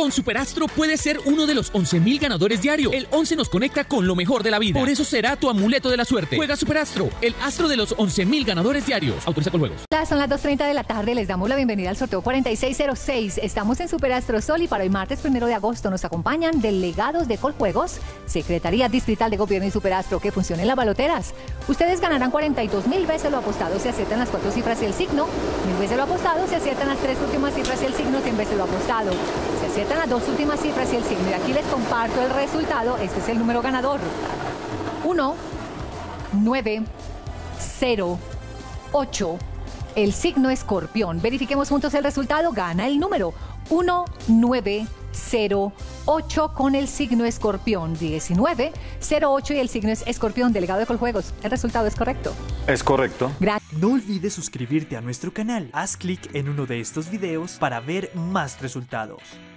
Con Súper Astro puedes ser uno de los 11.000 ganadores diario. El 11 nos conecta con lo mejor de la vida. Por eso será tu amuleto de la suerte. Juega Súper Astro, el astro de los 11.000 ganadores diarios. Autoriza Coljuegos. Son las 2:30 de la tarde. Les damos la bienvenida al sorteo 4606. Estamos en Súper Astro Sol y para hoy martes 1 de agosto nos acompañan delegados de Coljuegos, Secretaría Distrital de Gobierno y Súper Astro, que funcionen las baloteras. Ustedes ganarán 42.000 veces lo apostado si aciertan las 4 cifras y el signo, 1.000 veces lo apostado si aciertan las 3 últimas cifras y el signo, 100 veces lo apostado si aciertan las 2 últimas cifras y el signo. Y aquí les comparto el resultado. Este es el número ganador: 1908. El signo escorpión. Verifiquemos juntos el resultado. Gana el número 1908 con el signo escorpión. 1908 y el signo es escorpión. Delegado de Coljuegos, el resultado es correcto. Es correcto. Gracias. No olvides suscribirte a nuestro canal. Haz clic en uno de estos videos para ver más resultados.